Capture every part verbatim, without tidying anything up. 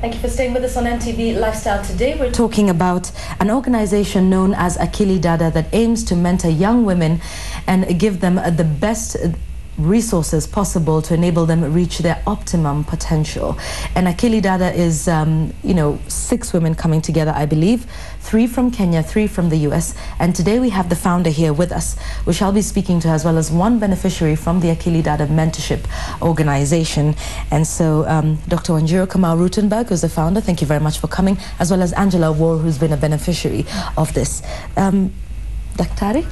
Thank you for staying with us on N T V Lifestyle. Today we're talking about an organization known as Akili Dada that aims to mentor young women and give them the best resources possible to enable them to reach their optimum potential. And Akili Dada is, um, you know, six women coming together, I believe, three from Kenya, three from the U S. And today we have the founder here with us. We shall be speaking to her as well as one beneficiary from the Akili Dada Mentorship Organization. And so um, Doctor Wanjiru Kamau-Rutenberg, who's the founder, thank you very much for coming, as well as Angela War, who's been a beneficiary of this. Um, Daktari?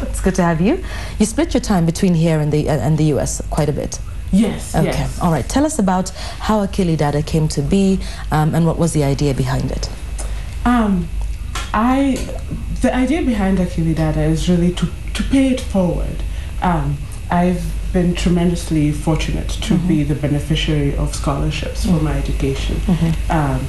It's good to have you. You split your time between here and the uh, and the U S quite a bit. Yes. Okay. Yes. All right. Tell us about how Akili Dada came to be um, and what was the idea behind it. Um, I the idea behind Akili Dada is really to to pay it forward. Um, I've been tremendously fortunate to mm-hmm. be the beneficiary of scholarships mm-hmm. for my education. Mm-hmm. um,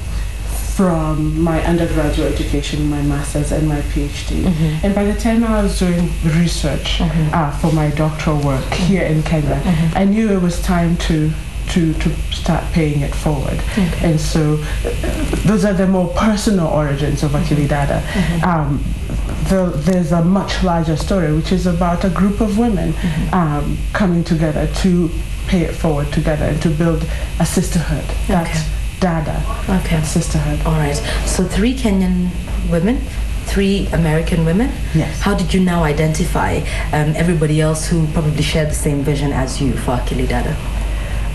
From my undergraduate education, my master's, and my PhD. Mm-hmm. And by the time I was doing research mm-hmm. uh, for my doctoral work mm-hmm. here in Kenya, mm-hmm. I knew it was time to to, to start paying it forward. Okay. And so those are the more personal origins of Akili Dada. Mm-hmm. um, the, there's a much larger story, which is about a group of women mm-hmm. um, coming together to pay it forward together and to build a sisterhood. That's okay. Dada, okay, sisterhood. All right. So three Kenyan women, three American women. Yes. How did you now identify um, everybody else who probably shared the same vision as you for Akili Dada?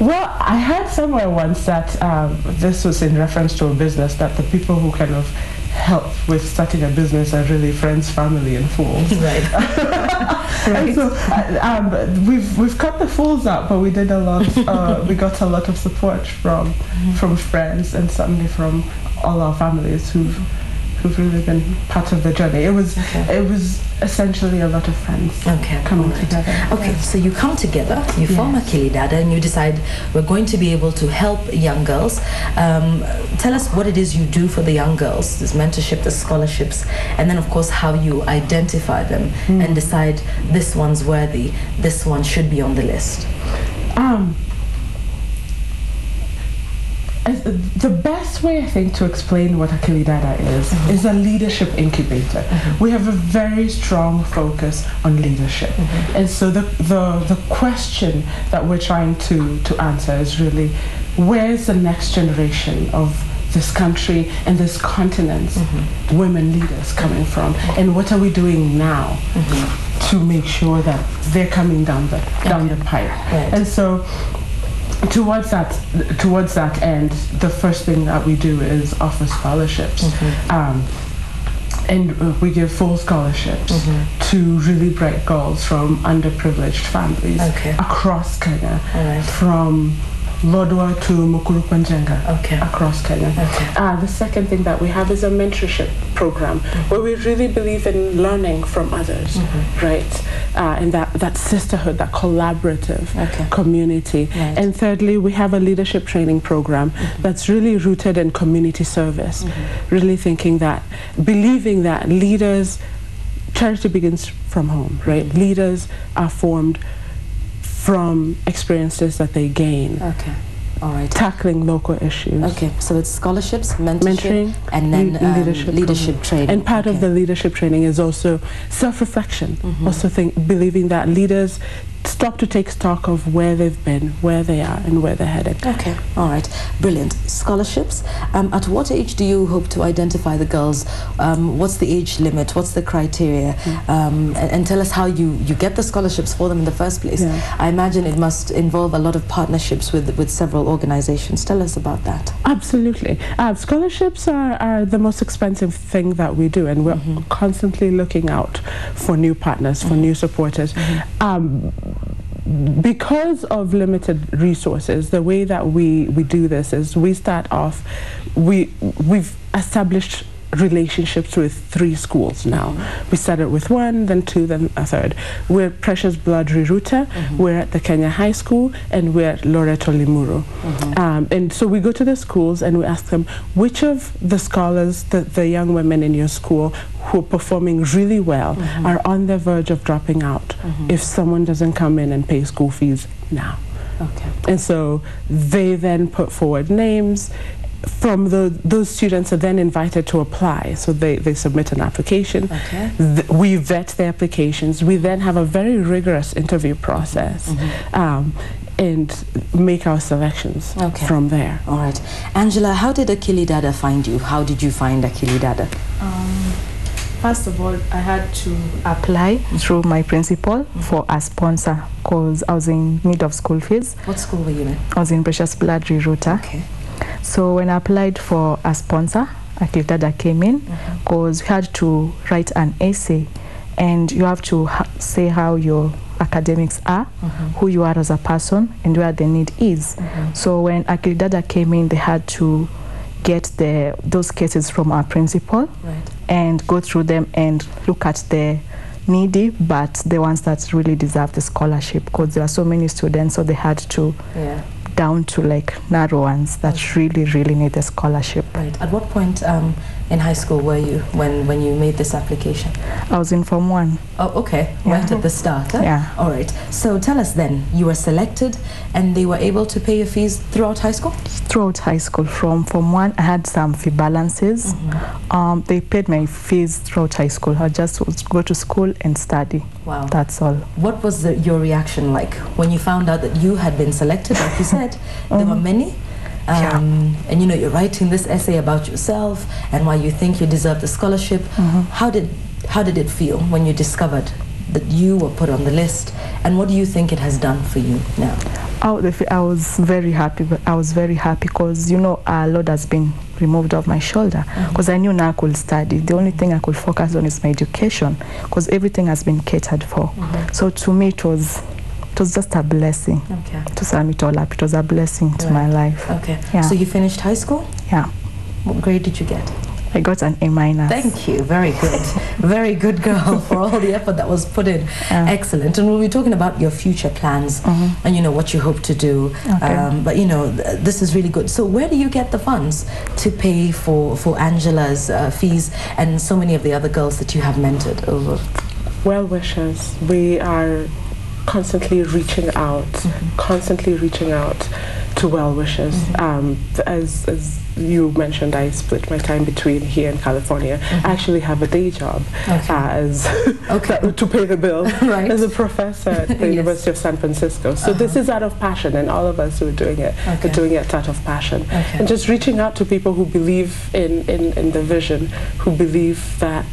Well, I heard somewhere once that um, this was in reference to a business, that the people who kind of help with starting a business are really friends, family, and fools. Right. Right. And so uh, um, we've we've cut the fools out, but we did a lot. Uh, we got a lot of support from mm-hmm. from friends and certainly from all our families who've who've really been part of the journey. It was okay. It was essentially a lot of friends okay. coming right. together. Okay, yes. So you come together, you yes. form Akili Dada, and you decide we're going to be able to help young girls. Um, tell us what it is you do for the young girls, this mentorship, the scholarships, and then of course how you identify them mm. and decide this one's worthy, this one should be on the list. Um, As the best way, I think, to explain what Akili Dada is, mm-hmm. is a leadership incubator. Mm-hmm. We have a very strong focus on leadership. Mm-hmm. And so the, the, the question that we're trying to, to answer is really, where's the next generation of this country and this continent's mm-hmm. women leaders coming from? And what are we doing now mm-hmm. to make sure that they're coming down the, down okay. the pipe? Right. And so, Towards that, towards that end, the first thing that we do is offer scholarships, mm-hmm. um, and we give full scholarships mm-hmm. to really bright girls from underprivileged families okay. across Kenya, right. from Lodwa to Mukurukwanjenga okay. across Kenya. Okay. Uh, the second thing that we have is a mentorship program mm-hmm. where we really believe in learning from others, mm-hmm. right? Uh, and that, that sisterhood, that collaborative okay. community. Right. And thirdly, we have a leadership training program mm-hmm. that's really rooted in community service, mm-hmm. really thinking that, believing that leaders, charity begins from home, right? Mm-hmm. Leaders are formed from experiences that they gain. Okay. All right. Tackling local issues. Okay. So it's scholarships, mentorship, mentoring, and then um, leadership, leadership training. And part okay. of the leadership training is also self-reflection. Mm-hmm. Also think, believing that leaders stop to take stock of where they've been, where they are, and where they're headed. Okay. All right. Brilliant. Scholarships. Um, at what age do you hope to identify the girls? Um, what's the age limit? What's the criteria? Mm. Um, and, and tell us how you, you get the scholarships for them in the first place. Yeah. I imagine it must involve a lot of partnerships with, with several organizations. Tell us about that. Absolutely. Uh, scholarships are, are the most expensive thing that we do, and we're mm-hmm. constantly looking out for new partners, for mm-hmm. new supporters. Mm-hmm. um, Because of limited resources, the way that we, we do this is we start off, we, we've established relationships with three schools now. Mm-hmm. We started with one, then two, then a third. We're Precious Blood Riruta, mm-hmm. we're at the Kenya High School, and we're at Loreto Limuru. Mm-hmm. um, and so we go to the schools and we ask them, which of the scholars, the, the young women in your school who are performing really well mm-hmm. are on the verge of dropping out mm-hmm. if someone doesn't come in and pay school fees now? Okay. And so they then put forward names, from the, those students are then invited to apply. So they, they submit an application. Okay. Th we vet the applications. We then have a very rigorous interview process. Mm-hmm. um, and make our selections okay. from there. All right. Angela, how did Akili Dada find you? How did you find Akili Dada? Um, first of all, I had to apply through my principal for a sponsor because I was in need of school fees. What school were you in? I was in Precious Blood Riruta. Okay. So when I applied for a sponsor, Akili Dada came in because mm-hmm. we had to write an essay and you have to ha say how your academics are, mm-hmm. who you are as a person, and where the need is. Mm-hmm. So when Akili Dada came in, they had to get the those cases from our principal right. and go through them and look at the needy, but the ones that really deserve the scholarship, because there are so many students, so they had to yeah. down to like narrow ones that okay. really, really need the scholarship. Right. At what point um, in high school were you when, when you made this application? I was in Form one. Oh, okay. Yeah. Right at the start. Huh? Yeah. All right. So tell us then, you were selected and they were able to pay your fees throughout high school? Throughout high school. From Form one, I had some fee balances. Mm-hmm. um, they paid my fees throughout high school. I just would go to school and study. Wow. That's all. What was the, your reaction like when you found out that you had been selected? Like you said, there um, were many um, yeah. and you know you're writing this essay about yourself and why you think you deserve the scholarship. Mm-hmm. How did how did it feel when you discovered that you were put on the list, and what do you think it has done for you now? Oh, I was very happy, but I was very happy because you know a load has been removed off my shoulder because mm-hmm. I knew now I could study. The only thing I could focus on is my education because everything has been catered for. Mm-hmm. So to me it was It was just a blessing. Okay. To sum it all up, it was a blessing to right. my life. Okay. Yeah. So you finished high school? Yeah. What grade did you get? I got an A minus. Thank you. Very good. Very good girl for all the effort that was put in. Yeah. Excellent. And we'll be talking about your future plans mm-hmm. and, you know, what you hope to do. Okay. Um, but, you know, th this is really good. So where do you get the funds to pay for, for Angela's uh, fees and so many of the other girls that you have mentored over? Well wishers. We are constantly reaching out, mm-hmm. constantly reaching out to well wishers. Mm-hmm. um, as, as you mentioned, I split my time between here and California. Mm-hmm. I actually have a day job okay. as okay. to pay the bill right. as a professor at the yes. University of San Francisco. So uh-huh. this is out of passion, and all of us who are doing it okay. are doing it out of passion. Okay. And just reaching out to people who believe in, in, in the vision, who believe that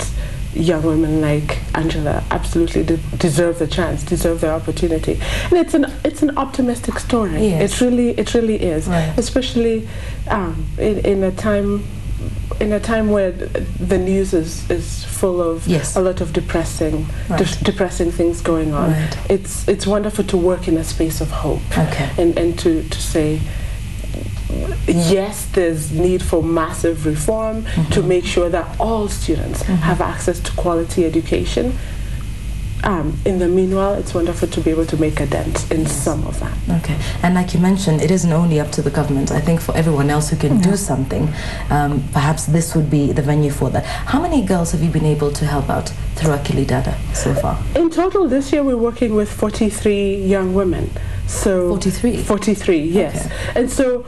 young women like Angela absolutely de deserve the chance, deserve the opportunity, and it's an it's an optimistic story. Yes. It really it really is, right. especially um, in, in a time in a time where the news is is full of yes. a lot of depressing right. de depressing things going on. Right. It's it's wonderful to work in a space of hope, okay. and and to to say, yes, there's need for massive reform mm-hmm. to make sure that all students mm-hmm. have access to quality education. Um, in the meanwhile, it's wonderful to be able to make a dent in yes. some of that. Okay, and like you mentioned, it isn't only up to the government. I think for everyone else who can mm-hmm. do something, um, perhaps this would be the venue for that. How many girls have you been able to help out through Akili Dada so far? In total, this year we're working with forty-three young women. So forty-three? forty-three, yes. Okay. And so,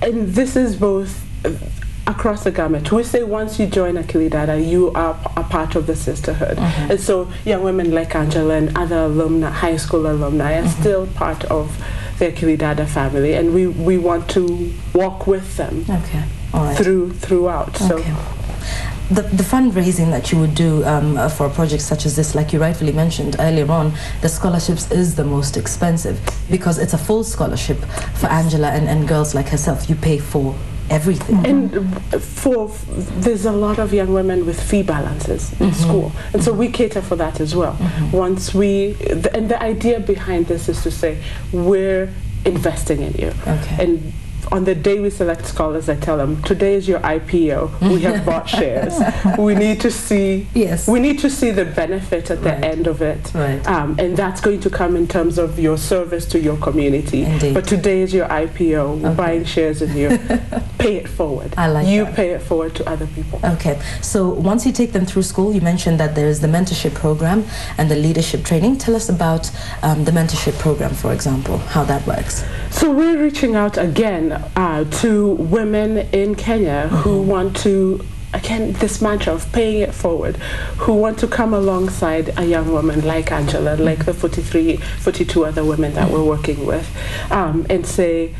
and this is both across the gamut. We say once you join Akili Dada, you are a part of the sisterhood. Mm-hmm. And so young women like Angela and other alumni, high school alumni, are mm-hmm. still part of the Akili Dada family, and we, we want to walk with them okay. All right. through throughout. So. Okay. The, the fundraising that you would do um, uh, for a project such as this, like you rightfully mentioned earlier on, the scholarships is the most expensive because it's a full scholarship for yes. Angela and, and girls like herself. You pay for everything. Mm-hmm. And for, there's a lot of young women with fee balances in mm-hmm. school. And so we cater for that as well. Mm-hmm. Once we, th and the idea behind this is to say, we're investing in you. Okay. And on the day we select scholars, I tell them, today is your I P O. We have bought shares. We need to see. Yes. We need to see the benefit at right. the end of it, right. um, and that's going to come in terms of your service to your community. Indeed. But today is your I P O. We're okay. buying shares in you. pay it forward. I like you that. Pay it forward to other people. Okay, so once you take them through school, you mentioned that there is the mentorship program and the leadership training. Tell us about um, the mentorship program, for example, how that works. So we're reaching out again uh, to women in Kenya mm-hmm. who want to, again, this mantra of paying it forward, who want to come alongside a young woman like Angela, like the forty-three, forty-two other women that we're working with, um, and say,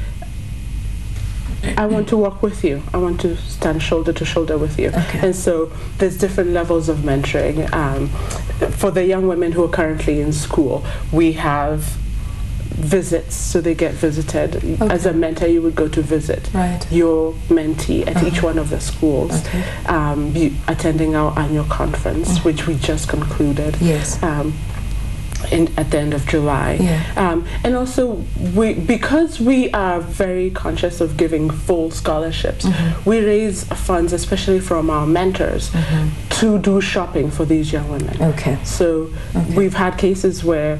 I want to walk with you. I want to stand shoulder to shoulder with you. Okay. And so there's different levels of mentoring. Um, for the young women who are currently in school, we have visits, so they get visited. Okay. As a mentor, you would go to visit right. your mentee at uh-huh. each one of the schools, okay. um, you, attending our annual conference, uh-huh. which we just concluded. Yes. Um, In, at the end of July, yeah. um, and also we, because we are very conscious of giving full scholarships, mm-hmm. we raise funds, especially from our mentors, mm-hmm. to do shopping for these young women. Okay. So okay. we've had cases where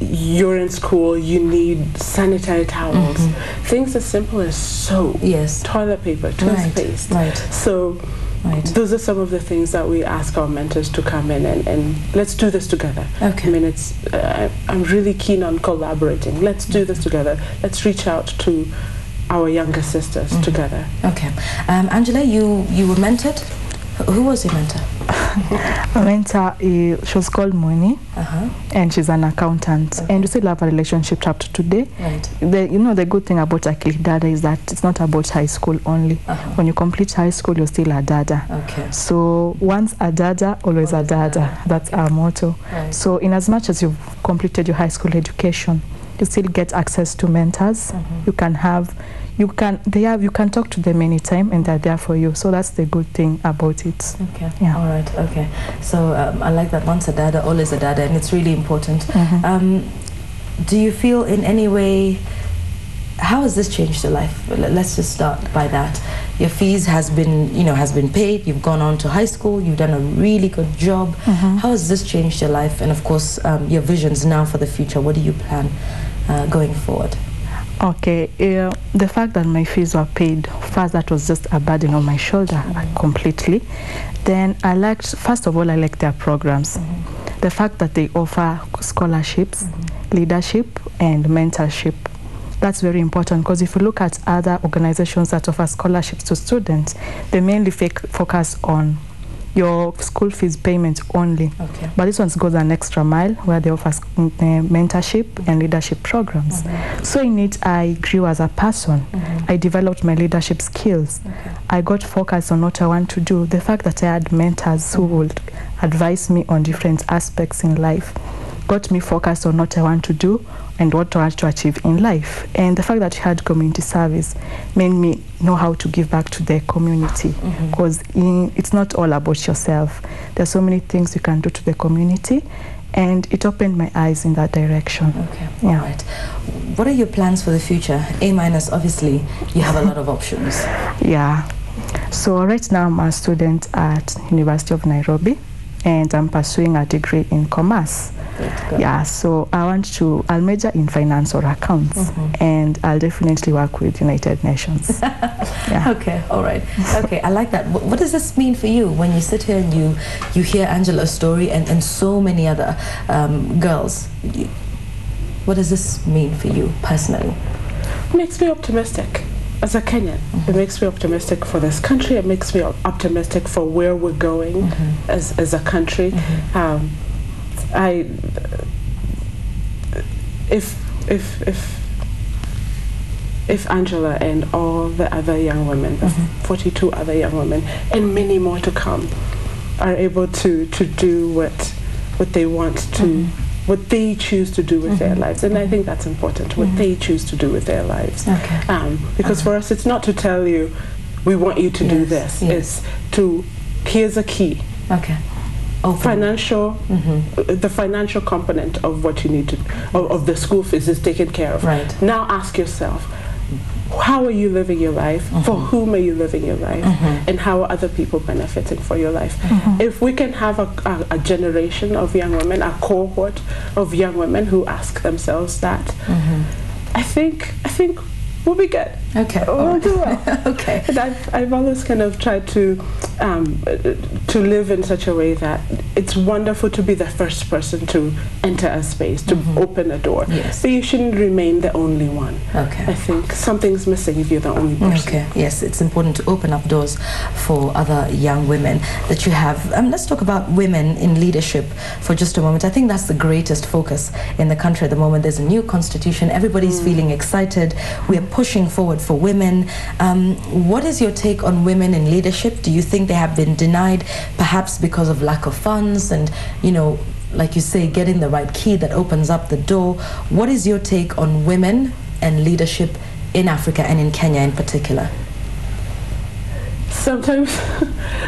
you're in school, you need sanitary towels, mm-hmm. things as simple as soap, yes. toilet paper, toothpaste. Right. Right. So. Right. Those are some of the things that we ask our mentors to come in and, and let's do this together. Okay. I mean, it's, uh, I'm really keen on collaborating. Let's do this together. Let's reach out to our younger sisters mm-hmm. together. Okay. Um, Angela, you, you were mentored. Who was your mentor? My mentor, uh, she was called Moini, uh-huh. and she's an accountant. Okay. And we still have a relationship up to today. Right. The, you know, the good thing about Akili Dada is that it's not about high school only. Uh-huh. When you complete high school, you're still a dada. Okay. So once a dada, always a dada. That's our motto. Right. So in as much as you've completed your high school education, you still get access to mentors. Mm-hmm. You can have, you can they have, you can talk to them anytime, and they're there for you. So that's the good thing about it. Okay. Yeah. All right. Okay. So um, I like that. Once a dada, always a dada, and it's really important. Mm-hmm. Um, do you feel in any way? How has this changed your life? Let's just start by that. Your fees has been, you know, has been paid. You've gone on to high school. You've done a really good job. Mm-hmm. How has this changed your life? And of course, um, your visions now for the future. What do you plan uh, going forward? Okay, uh, the fact that my fees were paid, first that was just a burden on my shoulder mm-hmm. completely. Then I liked, first of all, I liked their programs. Mm-hmm. The fact that they offer scholarships, mm-hmm. leadership, and mentorship. That's very important, because if you look at other organizations that offer scholarships to students, they mainly focus on your school fees payment only. Okay. But this one goes an extra mile, where they offer mentorship mm-hmm. and leadership programs. Mm-hmm. So in it, I grew as a person. Mm-hmm. I developed my leadership skills. Okay. I got focused on what I want to do. The fact that I had mentors mm-hmm. who would advise me on different aspects in life got me focused on what I want to do and what I want to achieve in life. And the fact that I had community service made me know how to give back to the community, because mm-hmm. it's not all about yourself. There's so many things you can do to the community, and it opened my eyes in that direction. Okay, yeah. All right. What are your plans for the future? A minus, obviously, you have a lot of options. Yeah. So right now I'm a student at University of Nairobi, and I'm pursuing a degree in commerce. Yeah, so I want to, I'll major in finance or accounts, mm-hmm. and I'll definitely work with United Nations. Yeah. Okay, all right. Okay, I like that. What does this mean for you when you sit here and you, you hear Angela's story and, and so many other um, girls? What does this mean for you personally? It makes me optimistic. As a Kenyan, mm-hmm. it makes me optimistic for this country. It makes me optimistic for where we're going mm-hmm. as, as a country. Mm-hmm. Um, I, if, if, if, if Angela and all the other young women, mm-hmm. forty-two other young women, and many more to come, are able to, to do what, what they want to, mm-hmm. what they choose to do with mm-hmm. their lives, and mm-hmm. I think that's important, what mm-hmm. they choose to do with their lives. Okay. Um, because okay. for us, it's not to tell you, we want you to yes. do this, yes. it's to, here's a key. Okay. Okay. Financial, mm-hmm. the financial component of what you need to, of, of the school fees is taken care of. Right. Now ask yourself, how are you living your life? Mm-hmm. For whom are you living your life? Mm-hmm. And how are other people benefiting for your life? Mm-hmm. If we can have a, a, a generation of young women, a cohort of young women who ask themselves that, mm-hmm. I think I think we'll be good. Okay. We'll right. do well. Okay. And I've, I've always kind of tried to um, to live in such a way that it's wonderful to be the first person to enter a space, to mm-hmm. open a door. Yes. But you shouldn't remain the only one. Okay. I think something's missing if you're the only person. Okay. Yes, it's important to open up doors for other young women that you have. Um, let's talk about women in leadership for just a moment. I think that's the greatest focus in the country at the moment. There's a new constitution. Everybody's mm. feeling excited. We're pushing forward for women. Um, what is your take on women in leadership? Do you think they have been denied, perhaps because of lack of funds and, you know, like you say, getting the right key that opens up the door? What is your take on women and leadership in Africa and in Kenya in particular? Sometimes,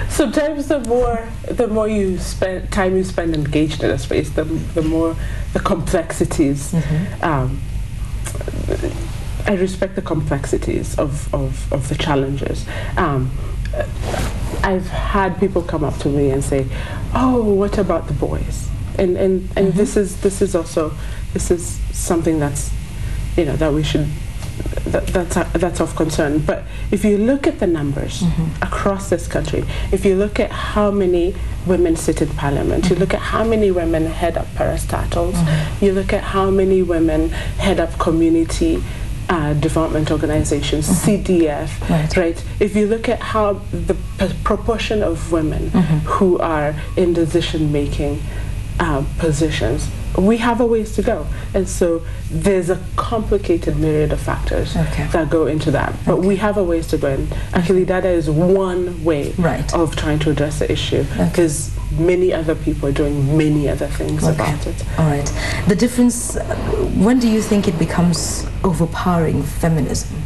sometimes the more the more you spend time you spend engaged in a space, the the more the complexities. Mm-hmm. um, I respect the complexities of, of, of the challenges. Um, I've had people come up to me and say, "Oh, what about the boys?" And and, and mm-hmm. this is this is also this is something that's you know that we should. That, that's, a, that's of concern. But if you look at the numbers mm-hmm. across this country, if you look at how many women sit in parliament, mm-hmm. you look at how many women head up parastatals, mm-hmm. you look at how many women head up community uh, development organizations, mm-hmm. C D F, right. right? If you look at how the p- proportion of women mm-hmm. who are in decision-making uh, positions, we have a ways to go, and so there's a complicated myriad of factors okay. that go into that. But okay. we have a ways to go, and Akili Dada is one way right. of trying to address the issue, because okay. many other people are doing many other things okay. about it. All right. The difference, when do you think it becomes overpowering feminism?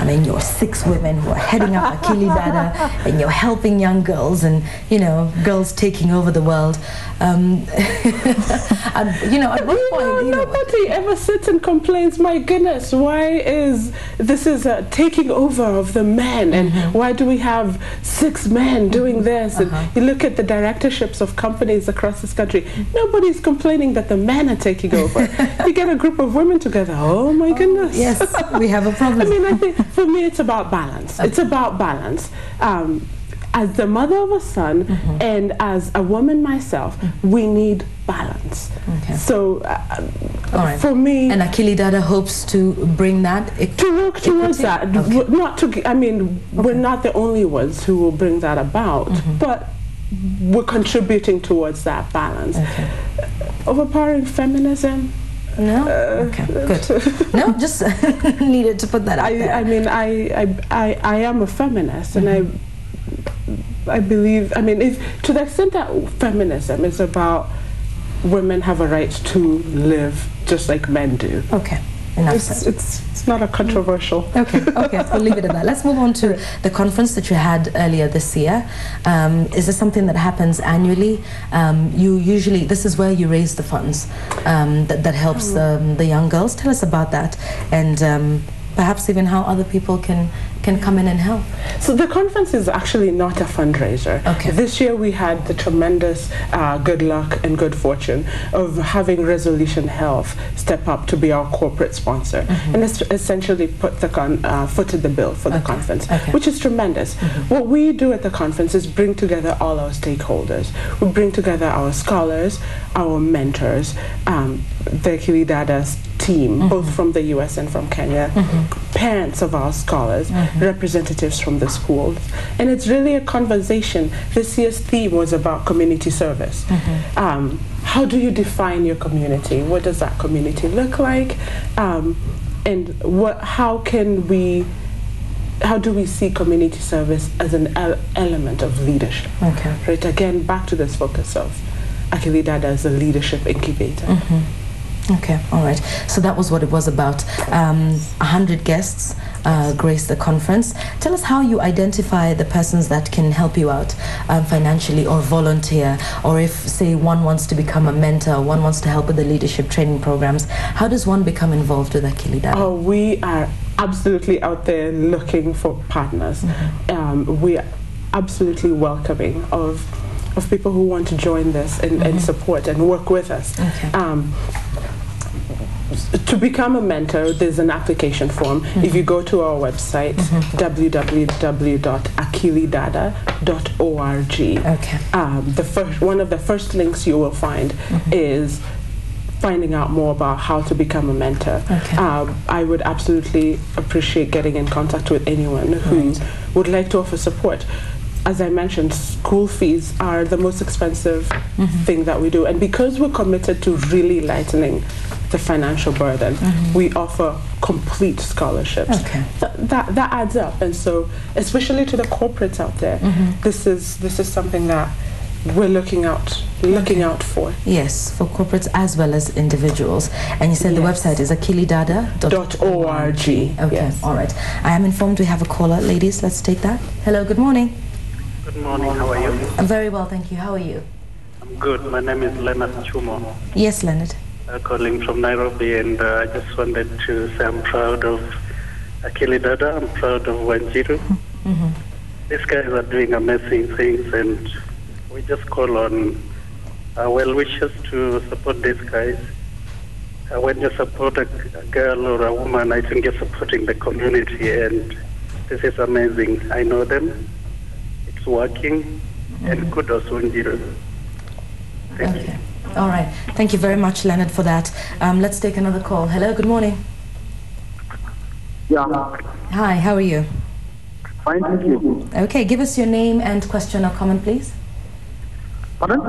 I mean, you're six women who are heading up Akili Dada, and you're helping young girls, and you know, girls taking over the world. Um, and, you know, at what point? Know, you know, nobody ever sits and complains. My goodness, why is this is a taking over of the men, and mm-hmm. why do we have six men doing this? And uh-huh. you look at the directorships of companies across this country. Nobody's complaining that the men are taking over. You get a group of women together. Oh my goodness. Oh, yes, we have a problem. I mean, I think. For me, it's about balance. Okay. It's about balance. Um, as the mother of a son mm-hmm. and as a woman myself, mm-hmm. we need balance. Okay. So, uh, right. for me... And Akili Dada hopes to bring that... To work towards that. Okay. Not to, I mean, okay. we're not the only ones who will bring that about, mm-hmm. but we're contributing towards that balance. Okay. Overpowering feminism... No? Uh, okay, good. No, just needed to put that out I, there. I mean, I, I, I, I am a feminist, mm-hmm. and I, I believe, I mean, if, to the extent that feminism is about women have a right to live just like men do. Okay. It's, it's, it's not a controversial. Okay, okay, we'll leave it at that. Let's move on to the conference that you had earlier this year. Um, is this something that happens annually? Um, you usually, this is where you raise the funds um, that, that helps um, the young girls. Tell us about that, and um, perhaps even how other people can can come in and help. So the conference is actually not a fundraiser. Okay. This year we had the tremendous uh, good luck and good fortune of having Resolution Health step up to be our corporate sponsor, mm-hmm. and es- essentially put the con- uh, footed the bill for okay. the conference, okay. which is tremendous. Mm-hmm. What we do at the conference is bring together all our stakeholders. We bring together our scholars, our mentors, um, the Akili Dada team, mm-hmm. both from the U S and from Kenya, mm-hmm. parents of our scholars, mm-hmm. representatives from the schools, and it's really a conversation. This year's theme was about community service. Mm-hmm. Um, how do you define your community? What does that community look like? Um, and what? How can we? How do we see community service as an el- element of leadership? Okay. Right. Again, back to this focus of Akili Dada as a leadership incubator. Mm-hmm. Okay, all right. So that was what it was about. Um, one hundred guests uh, grace the conference. Tell us how you identify the persons that can help you out um, financially or volunteer, or if, say, one wants to become a mentor, one wants to help with the leadership training programs. How does one become involved with Akili Dada? Oh, we are absolutely out there looking for partners. Mm-hmm. Um, we are absolutely welcoming of of people who want to join this and, mm-hmm. and support and work with us. Okay. Um, To become a mentor, there's an application form. Mm-hmm. If you go to our website, mm-hmm. w w w dot akili dada dot org, okay. um, the first, one of the first links you will find mm-hmm. is finding out more about how to become a mentor. Okay. Um, I would absolutely appreciate getting in contact with anyone who right. would like to offer support. As I mentioned, school fees are the most expensive mm-hmm. thing that we do. And because we're committed to really lightening the financial burden, mm-hmm. we offer complete scholarships. Okay. Th that, that adds up. And so, especially to the corporates out there, mm-hmm. this is this is something that we're looking out looking okay. out for. Yes, for corporates as well as individuals. And you said yes. the website is akili dada dot org. Okay, yes. All right. I am informed we have a caller. Ladies, let's take that. Hello, good morning. Good morning, how are you? I'm very well, thank you. How are you? I'm good. My name is Leonard Chumo. Yes, Leonard. Uh, calling from Nairobi, and uh, I just wanted to say I'm proud of Akili Dada. I'm proud of Wanjiru. Mm-hmm. These guys are doing amazing things, and we just call on our well wishers to support these guys. Uh, when you support a, a girl or a woman, I think you're supporting the community, and this is amazing. I know them, it's working, mm-hmm. and kudos, Wanjiru. Thank okay. you. All right. Thank you very much, Leonard, for that. Um, let's take another call. Hello, good morning. Yeah. Hi, how are you? Fine, thank you. Okay, give us your name and question or comment, please. Pardon?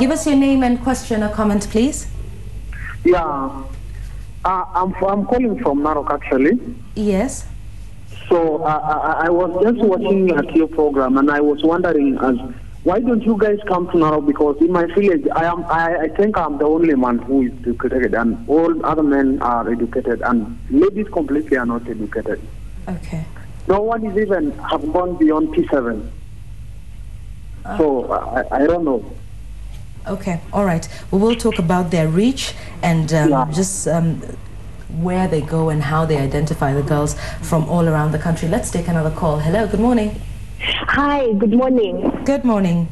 Give us your name and question or comment, please. Yeah. Uh, I'm, I'm calling from Narok, actually. Yes. So uh, I, I was just watching your program, and I was wondering, as why don't you guys come to Nairobi? Because in my village, I am I, I think I'm the only man who is educated, and all other men are educated, and ladies completely are not educated. Okay. No one is even have gone beyond P seven. Uh, so I, I don't know. Okay, all right. We will talk about their reach and um, yeah. just um, where they go and how they identify the girls from all around the country. Let's take another call. Hello, good morning. Hi, good morning. Good morning.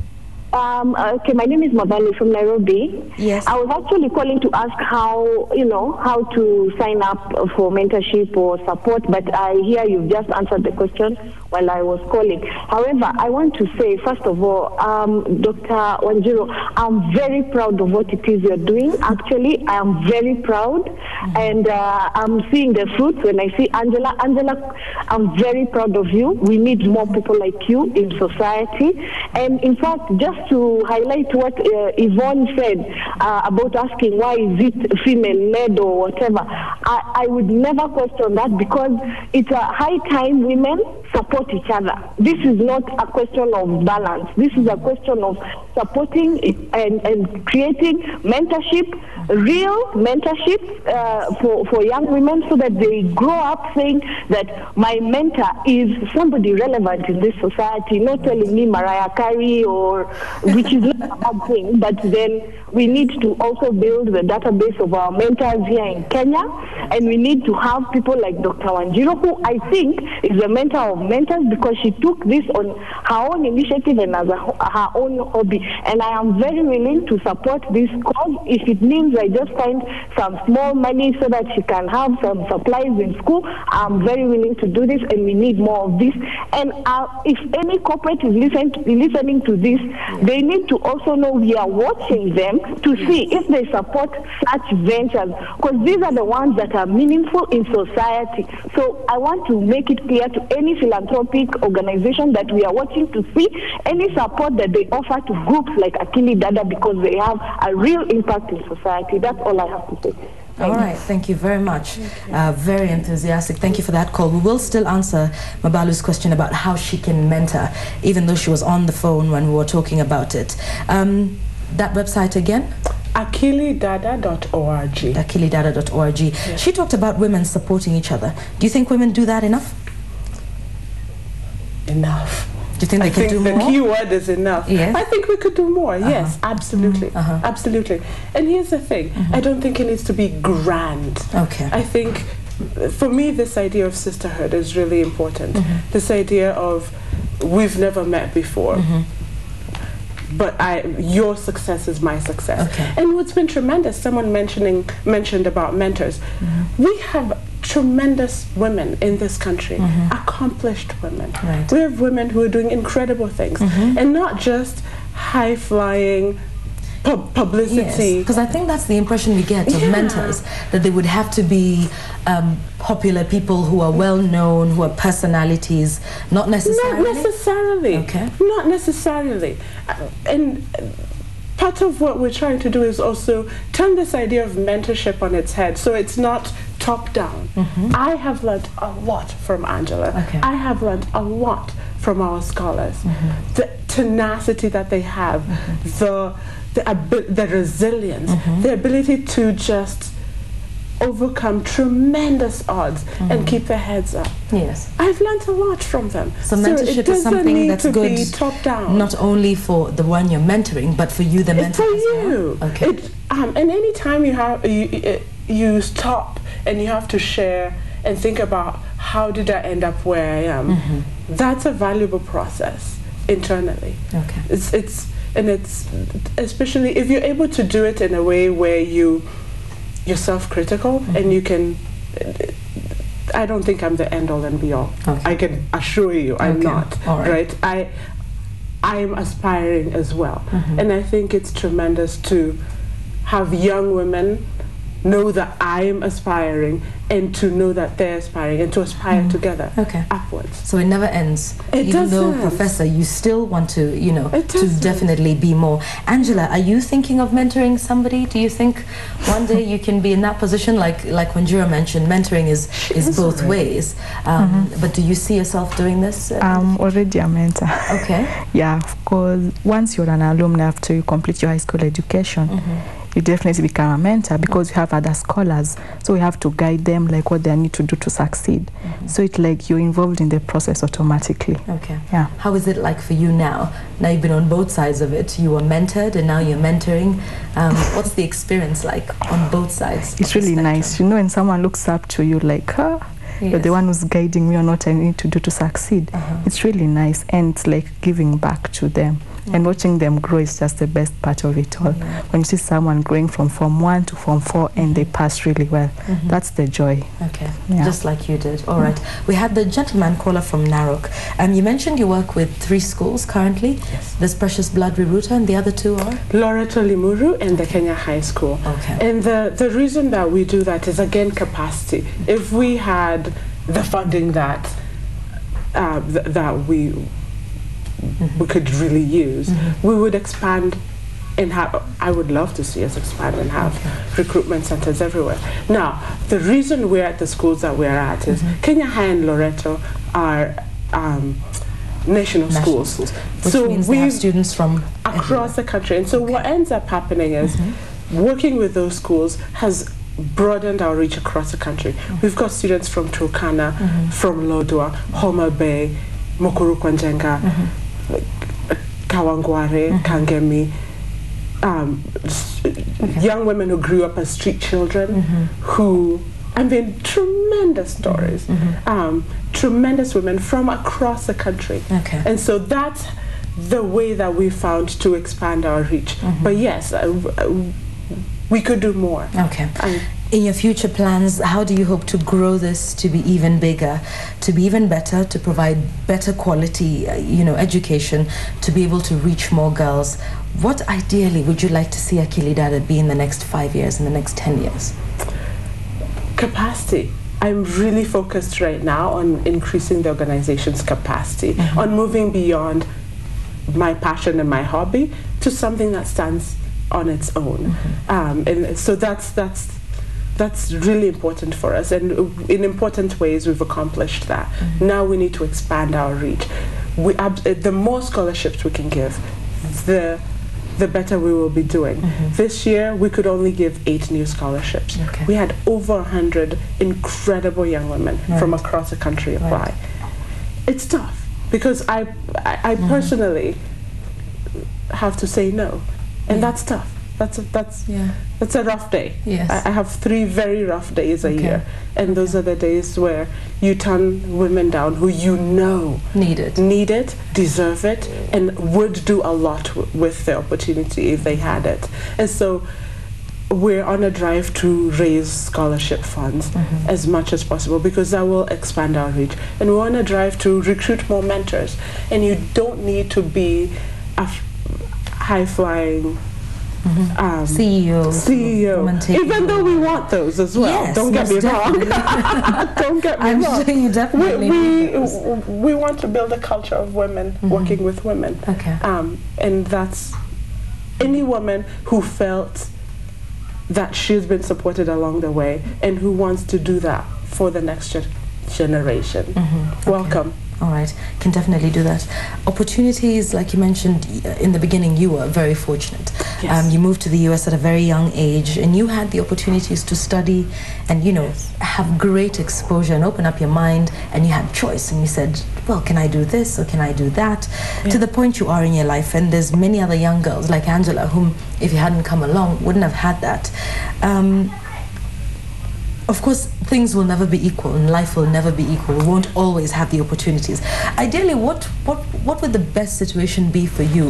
Um, okay, my name is Mabali from Nairobi. Yes. I was actually calling to ask how, you know, how to sign up for mentorship or support, but I hear you've just answered the question while I was calling. However, I want to say, first of all, um, Doctor Wanjiru, I'm very proud of what it is you're doing. Actually, I am very proud, mm-hmm. and uh, I'm seeing the fruits when I see Angela. Angela, I'm very proud of you. We need more people like you in society, and in fact, just to highlight what uh, Yvonne said uh, about asking why is it female-led or whatever, I, I would never question that, because it's a high time women support each other. This is not a question of balance. This is a question of supporting and, and creating mentorship, real mentorship uh, for, for young women, so that they grow up saying that my mentor is somebody relevant in this society, not telling me Mariah Carey or which is not a bad thing, but then we need to also build the database of our mentors here in Kenya, and we need to have people like Doctor Wanjiru, who I think is a mentor of mentors, because she took this on her own initiative and as a, her own hobby. And I am very willing to support this cause if it means I just find some small money so that she can have some supplies in school. I'm very willing to do this, and we need more of this. And uh, if any corporate is listen to, listening to this, they need to also know we are watching them to see if they support such ventures, because these are the ones that are meaningful in society. So I want to make it clear to any philanthropic organization that we are watching to see any support that they offer to groups like Akili Dada, because they have a real impact in society. That's all I have to say. All right, thank you very much. Uh, very enthusiastic. Thank you for that call. We will still answer Mabalu's question about how she can mentor, even though she was on the phone when we were talking about it. Um, that website again? akili dada dot org. akili dada dot org. Yes. She talked about women supporting each other. Do you think women do that enough? Enough. Do you think they I can think do the more? The key word is enough. Yes. I think we could do more. Uh-huh. Yes, absolutely, uh-huh. absolutely. And here's the thing: uh-huh. I don't think it needs to be grand. Okay. I think, for me, this idea of sisterhood is really important. Uh-huh. This idea of we've never met before. Uh-huh. but I, your success is my success. Okay. And what's been tremendous, someone mentioning mentioned about mentors. Mm-hmm. We have tremendous women in this country, mm-hmm. accomplished women. Right. We have women who are doing incredible things, mm-hmm. and not just high-flying pub publicity. Because yes, I think that's the impression we get of yeah. mentors, that they would have to be um, popular people who are well-known, who are personalities, not necessarily? Not necessarily. Okay. Not necessarily. And part of what we're trying to do is also turn this idea of mentorship on its head, so it's not top-down. Mm-hmm. I have learned a lot from Angela. Okay. I have learned a lot from our scholars. Mm-hmm. The tenacity that they have, mm-hmm. the, the, the resilience, mm-hmm. the ability to just overcome tremendous odds mm-hmm. and keep their heads up. Yes. I've learned a lot from them. So mentorship so is something that's to good, top down. Not only for the one you're mentoring, but for you, the mentor. It's for you. Well. Okay. It, um, and any time you, have, you, you stop and you have to share and think about how did I end up where I am, mm-hmm. that's a valuable process internally. Okay. It's, it's, and it's especially if you're able to do it in a way where you you're self-critical, mm-hmm. and you can, I don't think I'm the end-all and be-all. Okay. I can assure you I'm okay. not, all right. right? I, I'm aspiring as well. Mm-hmm. And I think it's tremendous to have young women know that I'm aspiring, and to know that they're aspiring, and to aspire mm. together okay. upwards. So it never ends. It Even doesn't. Though, Professor, you still want to, you know, to definitely be more. Angela, are you thinking of mentoring somebody? Do you think one day you can be in that position? Like like Wanjiru mentioned, mentoring is, is both right. ways. Um, mm-hmm. But do you see yourself doing this? I'm already a mentor. Okay. Yeah, of course. Once you're an alumna, after you complete your high school education, mm-hmm. you definitely become a mentor, because you have other scholars, so you have to guide them like what they need to do to succeed. Mm-hmm. So it's like you're involved in the process automatically. Okay. Yeah. How is it like for you now? Now you've been on both sides of it. You were mentored and now you're mentoring. Um, what's the experience like on both sides? It's really nice. You know, when someone looks up to you like, ah, yes. you're the one who's guiding me on what I need to do to succeed. Uh-huh. It's really nice, and it's like giving back to them. And watching them grow is just the best part of it all. Yeah. When you see someone growing from form one to form four and they pass really well, mm-hmm. that's the joy. Okay, yeah. just like you did. All right. Mm-hmm. We had the gentleman caller from Narok. Um, you mentioned you work with three schools currently. Yes. There's Precious Blood Riruta, and the other two are? Loreto Limuru and the Kenya High School. Okay. And the, the reason that we do that is, again, capacity. If we had the funding that, uh, th that we... Mm-hmm. we could really use, mm-hmm. we would expand and have, I would love to see us expand and have okay. recruitment centers everywhere. Now, the reason we're at the schools that we're at is mm-hmm. Kenya High and Loreto are um, national, national schools. schools. Which so means we have students from across everywhere. the country. And so okay. what ends up happening is mm-hmm. working with those schools has broadened our reach across the country. Mm-hmm. We've got students from Turkana, mm-hmm. from Lodwar, Homa Bay, Mukuru Kwanjenga, mm-hmm. Kawangware, mm-hmm. Kangemi, um, okay. young women who grew up as street children, mm-hmm. who, I mean, tremendous stories, mm-hmm. um, tremendous women from across the country. Okay. And so that's the way that we found to expand our reach. Mm-hmm. But yes, uh, we could do more. Okay. I, In your future plans, how do you hope to grow this to be even bigger, to be even better, to provide better quality, uh, you know, education, to be able to reach more girls? What ideally would you like to see Akili Dada be in the next five years, in the next ten years? Capacity. I'm really focused right now on increasing the organization's capacity, mm-hmm. on moving beyond my passion and my hobby to something that stands on its own. Mm-hmm. um, and so that's that's. That's really important for us, and in important ways we've accomplished that. Mm-hmm. Now we need to expand our reach. We, the more scholarships we can give, the, the better we will be doing. Mm-hmm. This year we could only give eight new scholarships. Okay. We had over one hundred incredible young women right. from across the country apply. Right. It's tough, because I, I, I mm-hmm. personally have to say no, and yeah. that's tough. that's a, that's yeah. that's a rough day. Yes. I, I have three very rough days a okay. year, and those yeah. are the days where you turn women down who you know need it, need it, deserve it, and would do a lot w with the opportunity if they had it. And so we're on a drive to raise scholarship funds mm-hmm. as much as possible, because that will expand our reach. And we're on a drive to recruit more mentors. And you don't need to be a high-flying mm-hmm. um, C E O, C E O. even though we want those as well. Yes, don't, get yes, don't get me I'm wrong. Don't get me wrong. We, we, we want to build a culture of women mm-hmm. working with women. Okay. Um, and that's any woman who felt that she's been supported along the way and who wants to do that for the next ge generation. Mm-hmm. Okay. Welcome. All right, can definitely do that. Opportunities, like you mentioned in the beginning, you were very fortunate. Yes. Um, you moved to the U S at a very young age, and you had the opportunities to study and, you know, yes. have great exposure and open up your mind, and you had choice, and you said, well, can I do this or can I do that? Yeah. To the point you are in your life, and there's many other young girls like Angela, whom, if you hadn't come along, wouldn't have had that. Um, Of course, things will never be equal, and life will never be equal. We won't always have the opportunities. Ideally, what, what, what would the best situation be for you,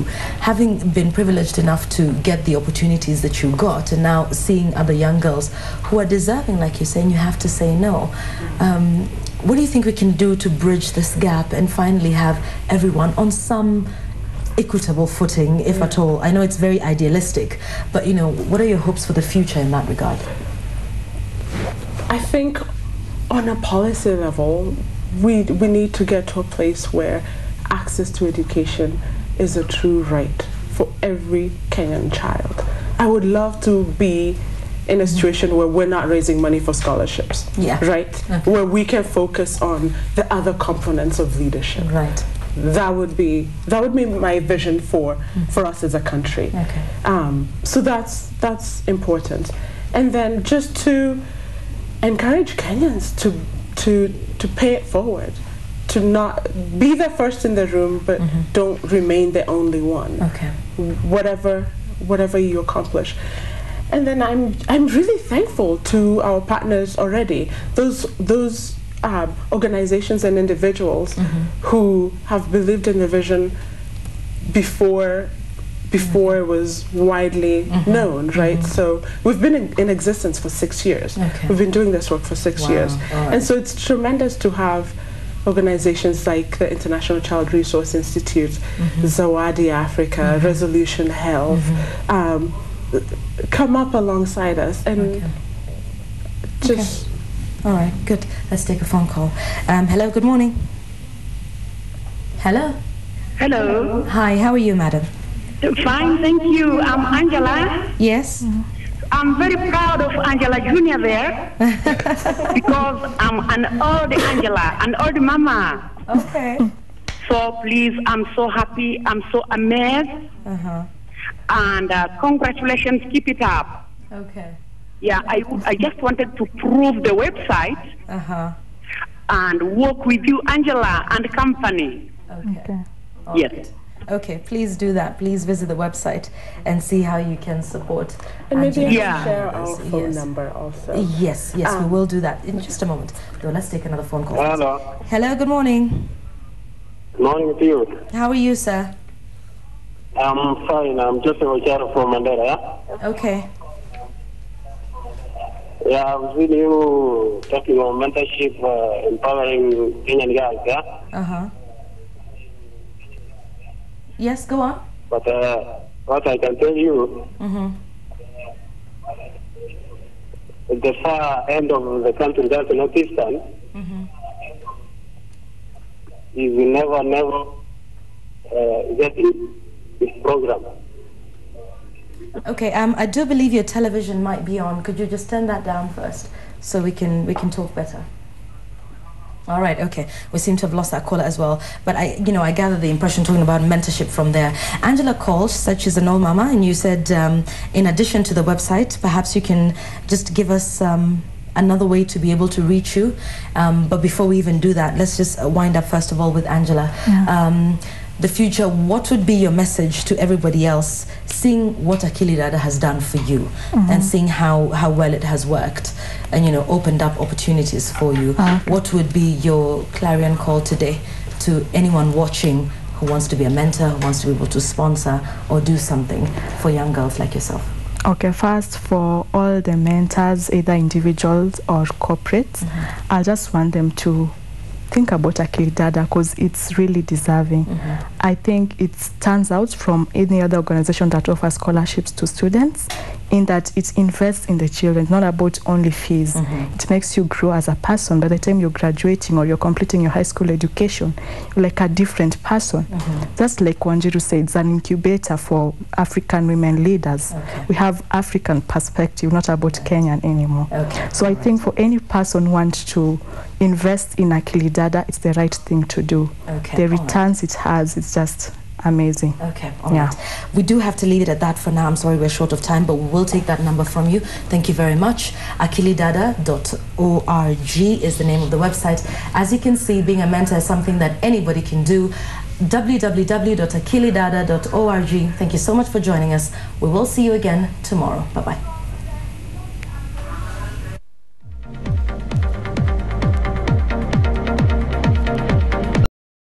having been privileged enough to get the opportunities that you got, and now seeing other young girls who are deserving, like you're saying, you have to say no. Um, what do you think we can do to bridge this gap and finally have everyone on some equitable footing, if yeah. at all? I know it's very idealistic, but you know, what are your hopes for the future in that regard? I think on a policy level, we, we need to get to a place where access to education is a true right for every Kenyan child. I would love to be in a situation where we're not raising money for scholarships, yeah. right? Okay. Where we can focus on the other components of leadership. Right. That would be that would be my vision for, for us as a country. Okay. Um, so that's that's important. And then just to encourage Kenyans to to to pay it forward, to not be the first in the room, but mm-hmm. don't remain the only one. Okay. Whatever whatever you accomplish, and then I'm I'm really thankful to our partners already. Those those uh, organizations and individuals mm-hmm. who have believed in the vision before. before it was widely mm-hmm. known, right? Mm-hmm. So we've been in, in existence for six years. Okay. We've been doing this work for six wow. years. Right. And so it's tremendous to have organizations like the International Child Resource Institute, mm-hmm. Zawadi Africa, mm-hmm. Resolution Health, mm-hmm. um, come up alongside us and okay. just... Okay. All right, good. Let's take a phone call. Um, hello, good morning. Hello. Hello. Hi, how are you, madam? Fine, thank you. I'm Angela. Yes. I'm very proud of Angela Junior there because I'm an old Angela, an old mama. Okay. So please, I'm so happy. I'm so amazed. Uh-huh. And uh, congratulations, keep it up. Okay. Yeah, I, I just wanted to prove the website uh-huh. and work with you, Angela, and company. Okay. okay. Yes. Right. Okay, please do that. Please visit the website and see how you can support. And maybe you yeah. can share our phone yes. number also. Yes, yes, um, we will do that in just a moment. No, let's take another phone call. Hello. Hello, good morning. Good morning to you. How are you, sir? I'm fine. I'm just a Richard from Mandela. Okay. Yeah, I was with you talking about mentorship, uh, empowering Kenyan guys, yeah? Uh-huh. Yes, go on. But uh, what I can tell you, mm-hmm. at the far end of the country, that's the northeastern, mm-hmm. is never, never uh, getting this program. Okay, um, I do believe your television might be on. Could you just turn that down first, so we can we can talk better? All right, okay. We seem to have lost that caller as well. But I, you know, I gather the impression talking about mentorship from there. Angela called, she said she's an old mama, and you said um, in addition to the website, perhaps you can just give us um, another way to be able to reach you. Um, but before we even do that, let's just wind up first of all with Angela. Yeah. Um, the future, what would be your message to everybody else, seeing what Akili Dada has done for you, mm-hmm. and seeing how, how well it has worked and, you know, opened up opportunities for you? Uh-huh. What would be your clarion call today to anyone watching who wants to be a mentor, who wants to be able to sponsor or do something for young girls like yourself? Okay, first, for all the mentors, either individuals or corporates, mm-hmm. I just want them to think about Akili Dada because it's really deserving. Mm-hmm. I think it stands out from any other organization that offers scholarships to students in that it invests in the children, not about only fees. Mm-hmm. It makes you grow as a person. By the time you're graduating or you're completing your high school education, you're like a different person. Mm-hmm. Just like Wanjiru said, it's an incubator for African women leaders. Okay. We have African perspective, not about okay. Kenyan anymore. Okay. So All I right. think for any person who wants to invest in Akili Dada, it's the right thing to do. Okay. The returns right. it has, it's just amazing. Okay, all yeah. right. We do have to leave it at that for now. I'm sorry we're short of time, but we will take that number from you. Thank you very much. akili dada dot org is the name of the website. As you can see, being a mentor is something that anybody can do. w w w dot akili dada dot org. Thank you so much for joining us. We will see you again tomorrow. Bye-bye.